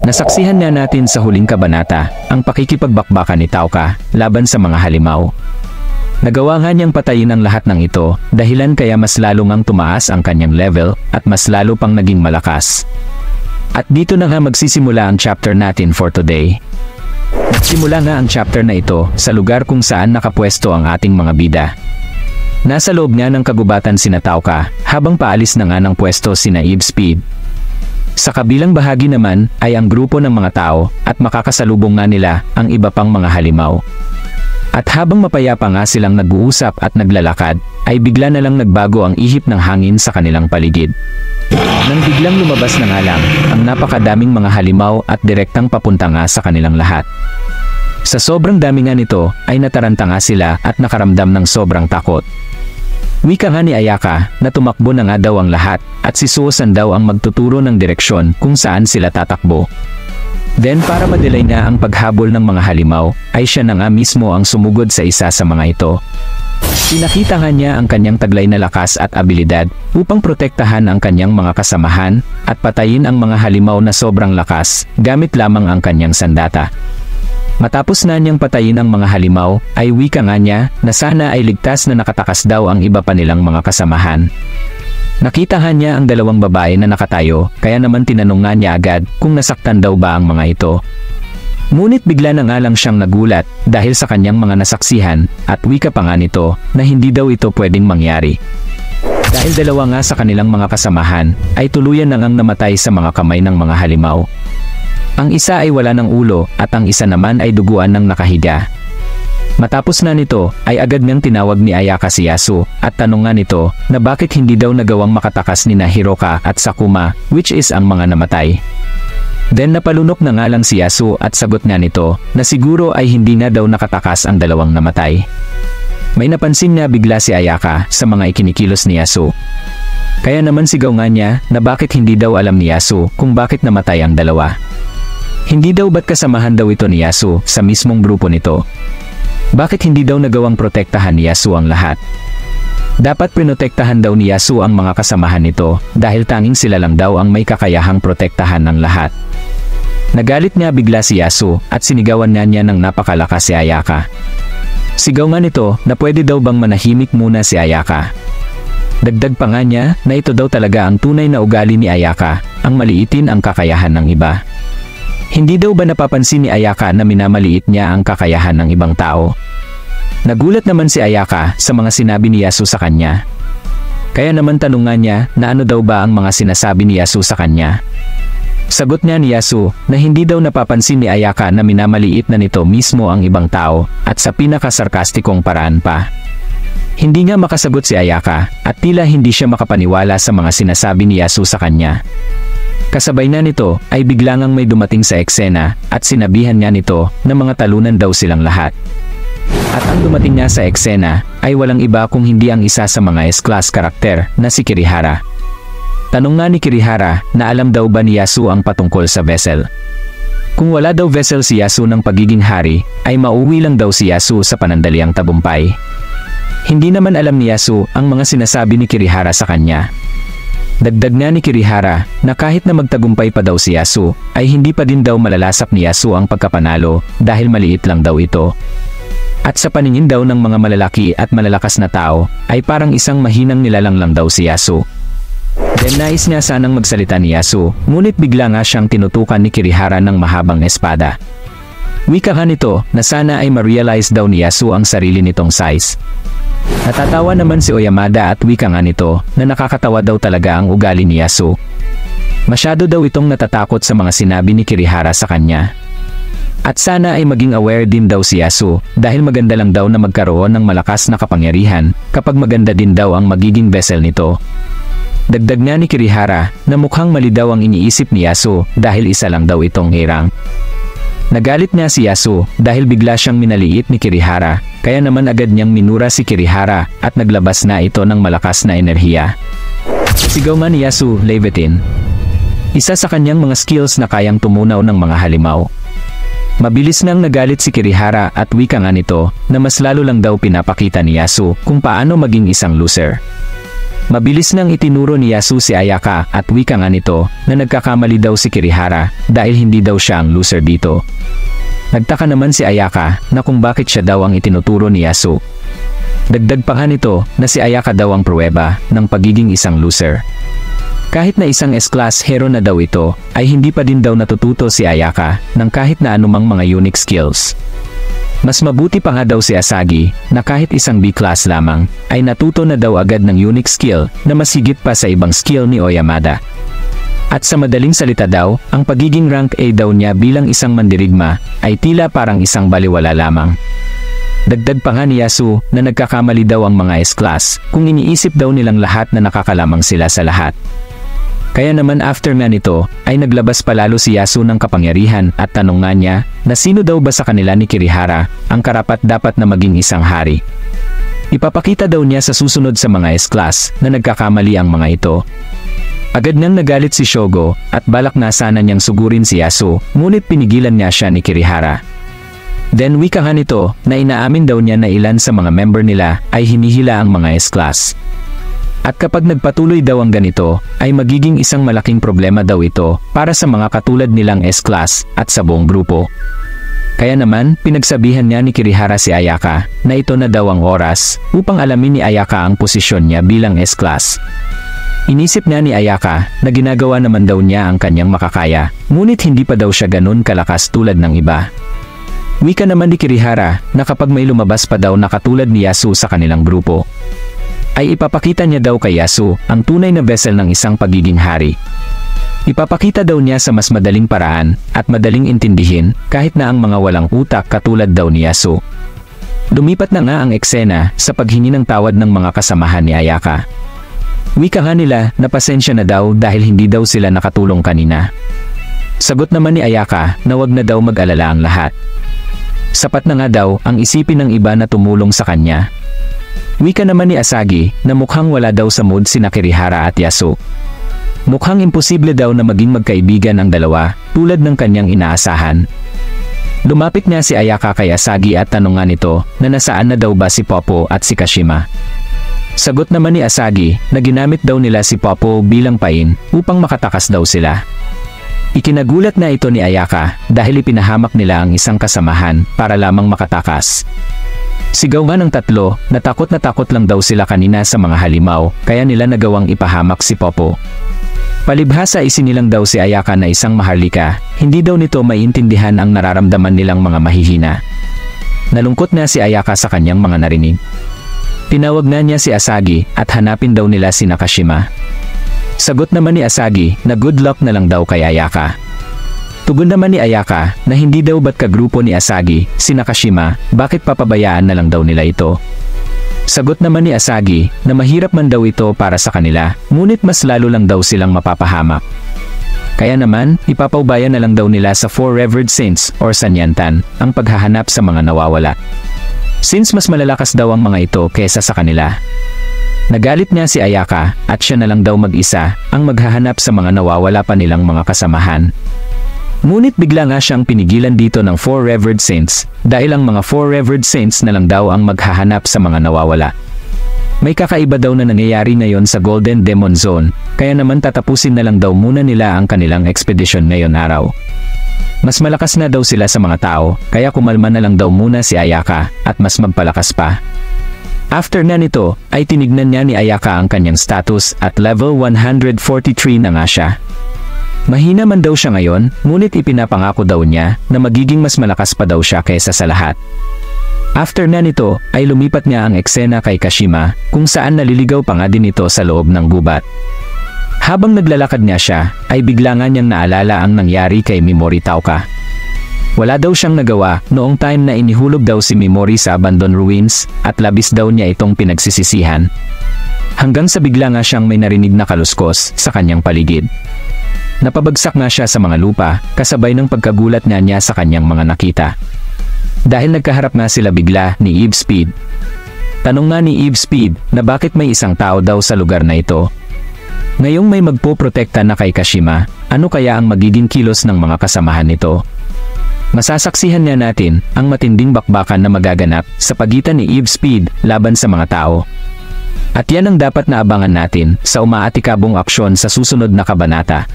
Nasaksihan na natin sa huling kabanata ang pakikipagbakbakan ni Touka laban sa mga halimaw. Nagawa nga niyang patayin ang lahat ng ito, dahilan kaya mas lalo ngang tumaas ang kanyang level at mas lalo pang naging malakas. At dito na nga magsisimula ang chapter natin for today. Nagsimula nga ang chapter na ito sa lugar kung saan nakapwesto ang ating mga bida. Nasa loob nga ng kagubatan sina Touka habang paalis na nga ng pwesto sina Eve Speed. Sa kabilang bahagi naman ay ang grupo ng mga tao at makakasalubong nga nila ang iba pang mga halimaw. At habang mapayapa nga silang nag-uusap at naglalakad, ay bigla na lang nagbago ang ihip ng hangin sa kanilang paligid. Nang biglang lumabas na nga lang ang napakadaming mga halimaw at direktang papunta nga sa kanilang lahat. Sa sobrang dami nga nito ay nataranta nga sila at nakaramdam ng sobrang takot. Wika nga ni Ayaka na tumakbo na nga daw ang lahat at si Susan daw ang magtuturo ng direksyon kung saan sila tatakbo. Then para madelay na ang paghabol ng mga halimaw ay siya na nga mismo ang sumugod sa isa sa mga ito. Pinakita nga niya ang kanyang taglay na lakas at abilidad upang protektahan ang kanyang mga kasamahan at patayin ang mga halimaw na sobrang lakas gamit lamang ang kanyang sandata. Matapos na niyang patayin ang mga halimaw, ay wika nga niya na sana ay ligtas na nakatakas daw ang iba pa nilang mga kasamahan. Nakita nga niya ang dalawang babae na nakatayo, kaya naman tinanong nga niya agad kung nasaktan daw ba ang mga ito. Ngunit bigla na nga lang siyang nagulat dahil sa kanyang mga nasaksihan at wika pa nga nito na hindi daw ito pwedeng mangyari. Dahil dalawa nga sa kanilang mga kasamahan ay tuluyan na ngang namatay sa mga kamay ng mga halimaw. Ang isa ay wala ng ulo at ang isa naman ay duguan ng nakahiga. Matapos na nito ay agad niyang tinawag ni Ayaka si Yasu at tanong nga nito na bakit hindi daw nagawang makatakas ni Hiroka at Sakuma, which is ang mga namatay. Then napalunok na nga lang si Yasu at sagot nga nito na siguro ay hindi na daw nakatakas ang dalawang namatay. May napansin nga bigla si Ayaka sa mga ikinikilos ni Yasu. Kaya naman sigaw nga niya na bakit hindi daw alam ni Yasu kung bakit namatay ang dalawa. Hindi daw ba't kasamahan daw ito ni Yasu sa mismong grupo nito? Bakit hindi daw nagawang protektahan ni Yasu ang lahat? Dapat pinotektahan daw ni Yasu ang mga kasamahan nito dahil tanging sila lang daw ang may kakayahang protektahan ng lahat. Nagalit nga bigla si Yasu at sinigawan na niya ng napakalakas si Ayaka. Sigaw nga nito na pwede daw bang manahimik muna si Ayaka. Dagdag pa nga niya na ito daw talaga ang tunay na ugali ni Ayaka, ang maliitin ang kakayahan ng iba. Hindi daw ba napapansin ni Ayaka na minamaliit niya ang kakayahan ng ibang tao? Nagulat naman si Ayaka sa mga sinabi ni Yasu sa kanya. Kaya naman tanong nga niya na ano daw ba ang mga sinasabi ni Yasu sa kanya. Sagot niya ni Yasu na hindi daw napapansin ni Ayaka na minamaliit na nito mismo ang ibang tao at sa pinakasarkastikong paraan pa. Hindi nga makasagot si Ayaka at tila hindi siya makapaniwala sa mga sinasabi ni Yasu sa kanya. Kasabay na nito ay bigla ngang may dumating sa eksena at sinabihan niya nito na mga talunan daw silang lahat. At ang dumating niya sa eksena ay walang iba kung hindi ang isa sa mga S-class karakter na si Kirihara. Tanong nga ni Kirihara na alam daw ba ni Yasu ang patungkol sa vessel. Kung wala daw vessel si Yasu ng pagiging hari, ay mauwi lang daw si Yasu sa panandaliang tabumpay. Hindi naman alam ni Yasu ang mga sinasabi ni Kirihara sa kanya. Dagdag na ni Kirihara na kahit na magtagumpay pa daw si Yasu, ay hindi pa din daw malalasap ni Yasu ang pagkapanalo dahil maliit lang daw ito. At sa paningin daw ng mga malalaki at malalakas na tao, ay parang isang mahinang nilalang lang daw si Yasu. Then nais niya sanang magsalita ni Yasu, ngunit bigla nga siyang tinutukan ni Kirihara ng mahabang espada. Wika nga nito na sana ay ma-realize daw ni Yasu ang sarili nitong size. Natatawa naman si Oyamada at wika nga nito na nakakatawa daw talaga ang ugali ni Yasu. Masyado daw itong natatakot sa mga sinabi ni Kirihara sa kanya. At sana ay maging aware din daw si Yasu dahil maganda lang daw na magkaroon ng malakas na kapangyarihan kapag maganda din daw ang magiging vessel nito. Dagdag nga ni Kirihara na mukhang mali daw ang iniisip ni Yasu dahil isa lang daw itong herang. Nagalit nga si Yasu dahil bigla siyang minaliit ni Kirihara, kaya naman agad niyang minura si Kirihara at naglabas na ito ng malakas na enerhiya. Sigaw man ni Yasu, Levitin. Isa sa kanyang mga skills na kayang tumunaw ng mga halimaw. Mabilis nang nagalit si Kirihara at wika nga nito na mas lalo lang daw pinapakita ni Yasu kung paano maging isang loser. Mabilis nang itinuro ni Yasu si Ayaka at wika nga nito na nagkakamali daw si Kirihara dahil hindi daw siya ang loser dito. Nagtaka naman si Ayaka na kung bakit siya daw ang itinuturo ni Yasu. Dagdag pa nga nito na si Ayaka daw ang pruweba ng pagiging isang loser. Kahit na isang S-class hero na daw ito, ay hindi pa din daw natututo si Ayaka ng kahit na anumang mga unique skills. Mas mabuti pa nga daw si Asagi na kahit isang B-class lamang ay natuto na daw agad ng unique skill na mas higit pa sa ibang skill ni Oyamada. At sa madaling salita daw, ang pagiging rank A daw niya bilang isang mandirigma ay tila parang isang baliwala lamang. Dagdag pa nga ni Yasu na nagkakamali daw ang mga S-class kung iniisip daw nilang lahat na nakakalamang sila sa lahat. Kaya naman after nga nito, ay naglabas palalo si Yasu ng kapangyarihan at tanong nga niya na sino daw ba sa kanila ni Kirihara ang karapat dapat na maging isang hari. Ipapakita daw niya sa susunod sa mga S-class na nagkakamali ang mga ito. Agad nang nagalit si Shogo at balak na sana niyang sugurin si Yasu, ngunit pinigilan niya siya ni Kirihara. Then wika nga nito na inaamin daw niya na ilan sa mga member nila ay hinihila ang mga S-class. At kapag nagpatuloy daw ang ganito, ay magiging isang malaking problema daw ito para sa mga katulad nilang S-class at sa buong grupo. Kaya naman, pinagsabihan niya ni Kirihara si Ayaka na ito na daw ang oras upang alamin ni Ayaka ang posisyon niya bilang S-class. Inisip niya ni Ayaka na ginagawa naman daw niya ang kanyang makakaya, ngunit hindi pa daw siya ganun kalakas tulad ng iba. Wika naman ni Kirihara na kapag may lumabas pa daw na katulad ni Yasu sa kanilang grupo, ay ipapakita niya daw kay Yasu ang tunay na vessel ng isang pagiging hari. Ipapakita daw niya sa mas madaling paraan at madaling intindihin kahit na ang mga walang utak katulad daw ni Yasu. Lumipat na nga ang eksena sa paghingi ng tawad ng mga kasamahan ni Ayaka. Wika nga nila na pasensya na daw dahil hindi daw sila nakatulong kanina. Sagot naman ni Ayaka na wag na daw mag-alala ang lahat. Sapat na nga daw ang isipin ng iba na tumulong sa kanya. Wika naman ni Asagi na mukhang wala daw sa mood sina Kirihara at Yasu. Mukhang imposible daw na maging magkaibigan ang dalawa tulad ng kanyang inaasahan. Lumapit niya si Ayaka kay Asagi at tanong nga nito na nasaan na daw ba si Popo at si Kashima. Sagot naman ni Asagi na ginamit daw nila si Popo bilang pain upang makatakas daw sila. Ikinagulat na ito ni Ayaka dahil ipinahamak nila ang isang kasamahan para lamang makatakas. Sigaw nga ng tatlo na takot lang daw sila kanina sa mga halimaw kaya nila nagawang ipahamak si Popo. Palibhasa isinilang daw si Ayaka na isang maharlika, hindi daw nito maiintindihan ang nararamdaman nilang mga mahihina. Nalungkot na si Ayaka sa kanyang mga narinig. Tinawag na niya si Asagi at hanapin daw nila si Nakashima. Sagot naman ni Asagi na good luck na lang daw kay Ayaka. Tugon naman ni Ayaka na hindi daw ba't kagrupo ni Asagi, si Nakashima, bakit papabayaan na lang daw nila ito. Sagot naman ni Asagi na mahirap man daw ito para sa kanila, ngunit mas lalo lang daw silang mapapahamak. Kaya naman, ipapaubayan na lang daw nila sa Four Revered Saints or Sanyantan ang paghahanap sa mga nawawala. Since mas malalakas daw ang mga ito kesa sa kanila. Nagalit niya si Ayaka at siya na lang daw mag-isa ang maghahanap sa mga nawawala pa nilang mga kasamahan. Ngunit bigla nga siyang pinigilan dito ng Four Revered Saints dahil ang mga Four Revered Saints na lang daw ang maghahanap sa mga nawawala. May kakaiba daw na nangyayari ngayon sa Golden Demon Zone, kaya naman tatapusin na lang daw muna nila ang kanilang expedition ngayon araw. Mas malakas na daw sila sa mga tao, kaya kumalma na lang daw muna si Ayaka at mas magpalakas pa. After na nito, ay tinignan niya ni Ayaka ang kanyang status at level 143 na nga siya. Mahina man daw siya ngayon, ngunit ipinapangako daw niya na magiging mas malakas pa daw siya kaysa sa lahat. After na nito, ay lumipat niya ang eksena kay Kashima kung saan naliligaw pa nga din ito sa loob ng gubat. Habang naglalakad niya siya, ay bigla nga niyang naalala ang nangyari kay Mimori Touka. Wala daw siyang nagawa noong time na inihulog daw si Mimori sa abandoned ruins at labis daw niya itong pinagsisisihan. Hanggang sa bigla nga siyang may narinig na kaluskos sa kanyang paligid. Napabagsak nga siya sa mga lupa kasabay ng pagkagulat na niya sa kanyang mga nakita. Dahil nagkaharap nga sila bigla ni Eve Speed. Tanong nga ni Eve Speed na bakit may isang tao daw sa lugar na ito. Ngayong may magpoprotekta na kay Kashima, ano kaya ang magiging kilos ng mga kasamahan nito? Masasaksihan niya natin ang matinding bakbakan na magaganap sa pagitan ni Eve Speed laban sa mga tao. At yan ang dapat na abangan natin sa umaatikabong aksyon sa susunod na kabanata.